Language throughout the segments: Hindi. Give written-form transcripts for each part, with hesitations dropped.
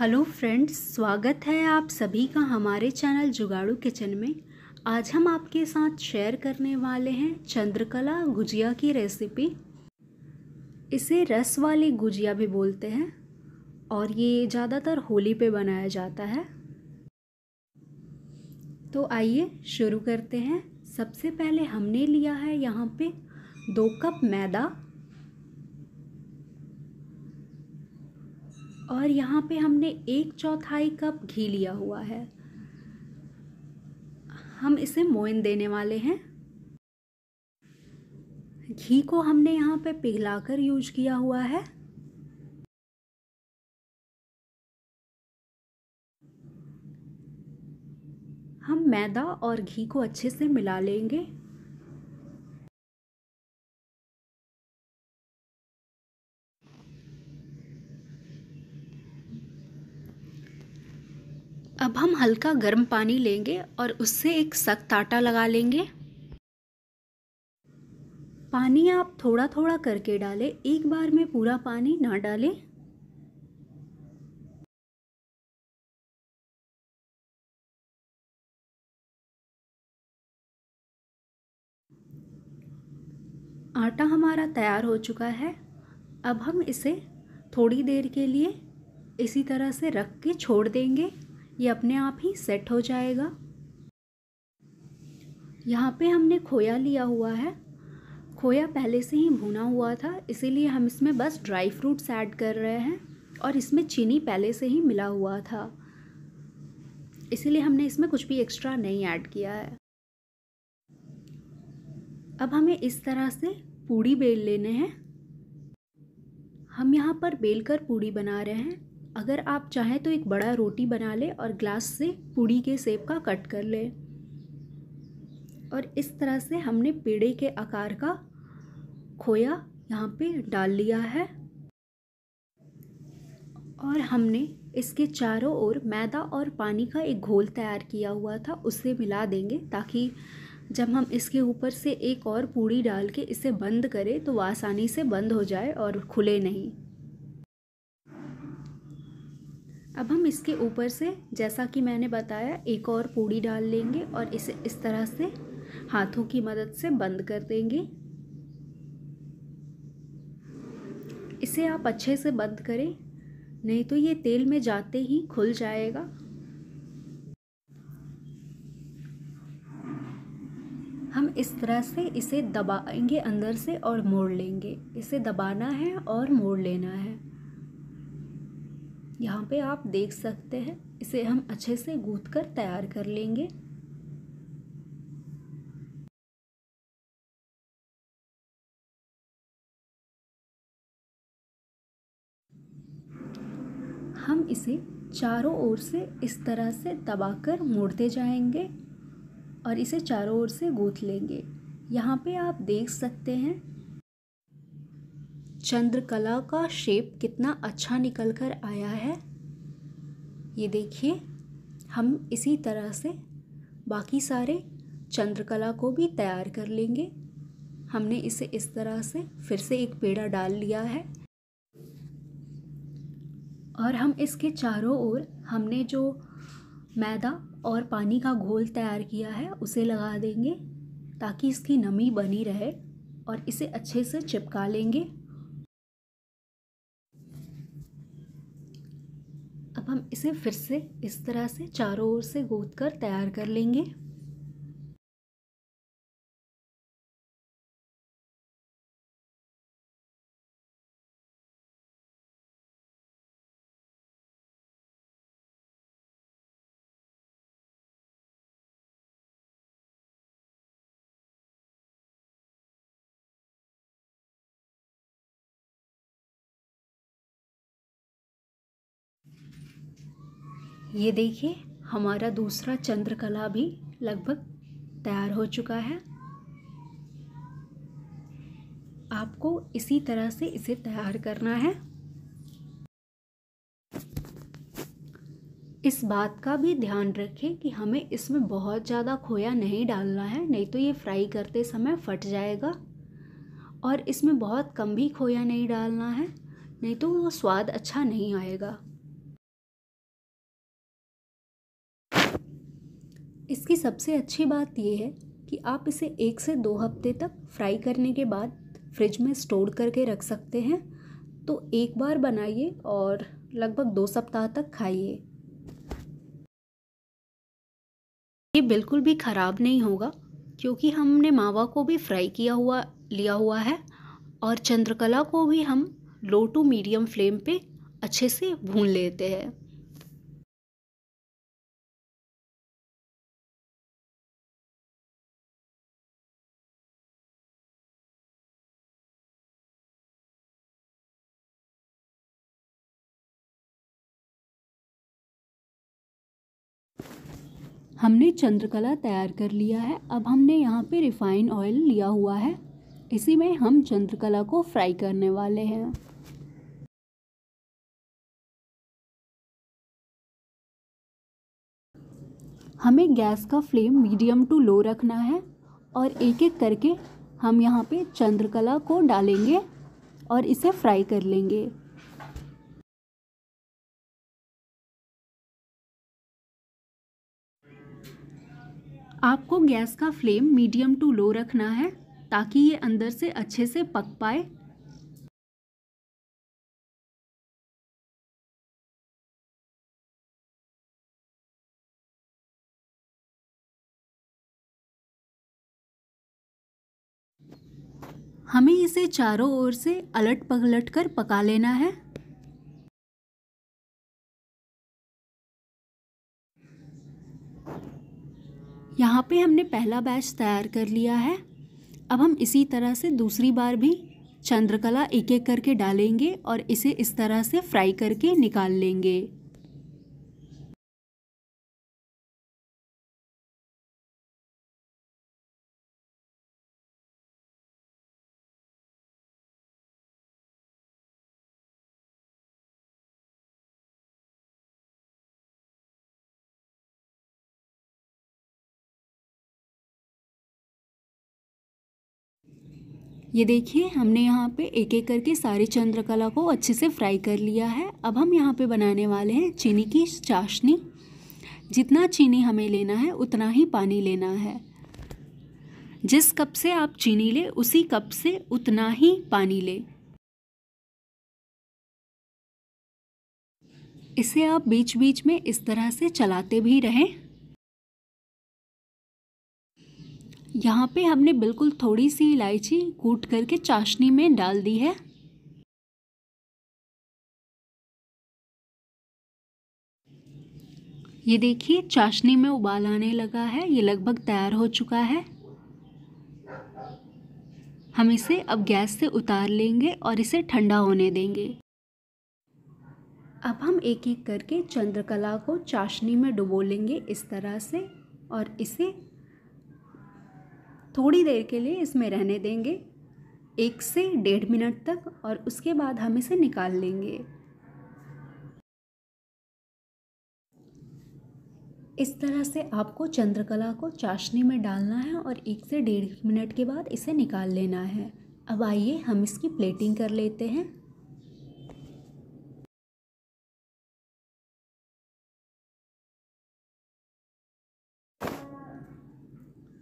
हेलो फ्रेंड्स, स्वागत है आप सभी का हमारे चैनल जुगाड़ू किचन में। आज हम आपके साथ शेयर करने वाले हैं चंद्रकला गुजिया की रेसिपी। इसे रस वाली गुजिया भी बोलते हैं और ये ज़्यादातर होली पे बनाया जाता है। तो आइए शुरू करते हैं। सबसे पहले हमने लिया है यहाँ पे 2 कप मैदा और यहाँ पे हमने 1/4 कप घी लिया हुआ है। हम इसे मोयन देने वाले हैं। घी को हमने यहाँ पे पिघलाकर यूज किया हुआ है। हम मैदा और घी को अच्छे से मिला लेंगे। अब हम हल्का गर्म पानी लेंगे और उससे एक सख्त आटा लगा लेंगे। पानी आप थोड़ा थोड़ा करके डालें, एक बार में पूरा पानी ना डालें। आटा हमारा तैयार हो चुका है। अब हम इसे थोड़ी देर के लिए इसी तरह से रख के छोड़ देंगे। ये अपने आप ही सेट हो जाएगा। यहाँ पे हमने खोया लिया हुआ है। खोया पहले से ही भुना हुआ था, इसीलिए हम इसमें बस ड्राई फ्रूट्स ऐड कर रहे हैं और इसमें चीनी पहले से ही मिला हुआ था, इसीलिए हमने इसमें कुछ भी एक्स्ट्रा नहीं ऐड किया है। अब हमें इस तरह से पूड़ी बेल लेने हैं। हम यहाँ पर बेल कर पूड़ी बना रहे हैं। अगर आप चाहें तो एक बड़ा रोटी बना लें और ग्लास से पूड़ी के शेप का कट कर लें और इस तरह से हमने पेड़े के आकार का खोया यहाँ पे डाल लिया है और हमने इसके चारों ओर मैदा और पानी का एक घोल तैयार किया हुआ था, उससे मिला देंगे ताकि जब हम इसके ऊपर से एक और पूड़ी डाल के इसे बंद करें तो आसानी से बंद हो जाए और खुले नहीं। अब हम इसके ऊपर से, जैसा कि मैंने बताया, एक और पूड़ी डाल लेंगे और इसे इस तरह से हाथों की मदद से बंद कर देंगे। इसे आप अच्छे से बंद करें, नहीं तो ये तेल में जाते ही खुल जाएगा। हम इस तरह से इसे दबाएंगे अंदर से और मोड़ लेंगे। इसे दबाना है और मोड़ लेना है। यहाँ पे आप देख सकते हैं। इसे हम अच्छे से गूंथकर तैयार कर लेंगे। हम इसे चारों ओर से इस तरह से दबाकर मोड़ते जाएंगे और इसे चारों ओर से गूंथ लेंगे। यहाँ पे आप देख सकते हैं चंद्रकला का शेप कितना अच्छा निकल कर आया है। ये देखिए, हम इसी तरह से बाकी सारे चंद्रकला को भी तैयार कर लेंगे। हमने इसे इस तरह से फिर से एक पेड़ा डाल लिया है और हम इसके चारों ओर हमने जो मैदा और पानी का घोल तैयार किया है उसे लगा देंगे ताकि इसकी नमी बनी रहे और इसे अच्छे से चिपका लेंगे। हम इसे फिर से इस तरह से चारों ओर से गूंथकर तैयार कर लेंगे। ये देखिए, हमारा दूसरा चंद्रकला भी लगभग तैयार हो चुका है। आपको इसी तरह से इसे तैयार करना है। इस बात का भी ध्यान रखें कि हमें इसमें बहुत ज़्यादा खोया नहीं डालना है, नहीं तो ये फ्राई करते समय फट जाएगा। और इसमें बहुत कम भी खोया नहीं डालना है, नहीं तो वो स्वाद अच्छा नहीं आएगा। इसकी सबसे अच्छी बात यह है कि आप इसे 1 से 2 हफ्ते तक फ्राई करने के बाद फ्रिज में स्टोर करके रख सकते हैं। तो एक बार बनाइए और लगभग 2 सप्ताह तक खाइए। ये बिल्कुल भी ख़राब नहीं होगा क्योंकि हमने मावा को भी फ्राई किया हुआ लिया हुआ है और चंद्रकला को भी हम लो टू मीडियम फ्लेम पे अच्छे से भून लेते हैं। हमने चंद्रकला तैयार कर लिया है। अब हमने यहाँ पे रिफाइन ऑयल लिया हुआ है, इसी में हम चंद्रकला को फ्राई करने वाले हैं। हमें गैस का फ्लेम मीडियम टू लो रखना है और एक एक करके हम यहाँ पे चंद्रकला को डालेंगे और इसे फ्राई कर लेंगे। आपको गैस का फ्लेम मीडियम टू लो रखना है ताकि ये अंदर से अच्छे से पक पाए। हमें इसे चारों ओर से अलट पलट कर पका लेना है। यहाँ पे हमने पहला बैच तैयार कर लिया है। अब हम इसी तरह से दूसरी बार भी चंद्रकला एक एक करके डालेंगे और इसे इस तरह से फ्राई करके निकाल लेंगे। ये देखिए, हमने यहाँ पे एक एक करके सारी चंद्रकला को अच्छे से फ्राई कर लिया है। अब हम यहाँ पे बनाने वाले हैं चीनी की चाशनी। जितना चीनी हमें लेना है उतना ही पानी लेना है। जिस कप से आप चीनी ले उसी कप से उतना ही पानी ले। इसे आप बीच बीच में इस तरह से चलाते भी रहें। यहाँ पे हमने बिल्कुल थोड़ी सी इलायची कूट करके चाशनी में डाल दी है। ये देखिए, चाशनी में उबाल आने लगा है। ये लगभग तैयार हो चुका है। हम इसे अब गैस से उतार लेंगे और इसे ठंडा होने देंगे। अब हम एक एक करके चंद्रकला को चाशनी में डुबो लेंगे इस तरह से और इसे थोड़ी देर के लिए इसमें रहने देंगे, 1 से 1.5 मिनट तक, और उसके बाद हम इसे निकाल लेंगे। इस तरह से आपको चंद्रकला को चाशनी में डालना है और 1 से 1.5 मिनट के बाद इसे निकाल लेना है। अब आइए हम इसकी प्लेटिंग कर लेते हैं।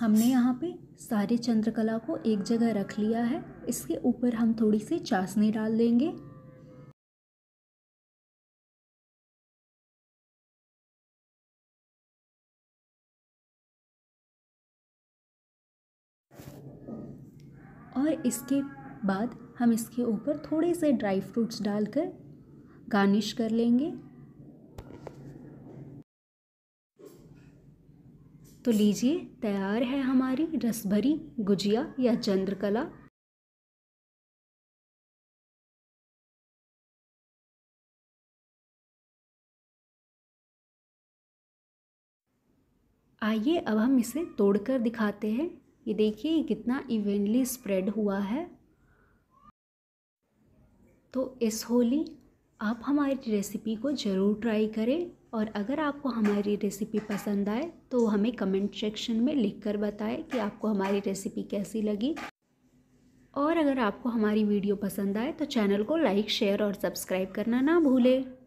हमने यहाँ पे सारे चंद्रकला को एक जगह रख लिया है। इसके ऊपर हम थोड़ी सी चाशनी डाल देंगे। और इसके बाद हम इसके ऊपर थोड़े से ड्राई फ्रूट्स डालकर गार्निश कर लेंगे। तो लीजिए, तैयार है हमारी रसभरी गुजिया या चंद्रकला। आइए अब हम इसे तोड़कर दिखाते हैं। ये देखिए कितना इवेंटली स्प्रेड हुआ है। तो इस होली आप हमारी रेसिपी को ज़रूर ट्राई करें और अगर आपको हमारी रेसिपी पसंद आए तो हमें कमेंट सेक्शन में लिखकर बताएं कि आपको हमारी रेसिपी कैसी लगी। और अगर आपको हमारी वीडियो पसंद आए तो चैनल को लाइक, शेयर और सब्सक्राइब करना ना भूलें।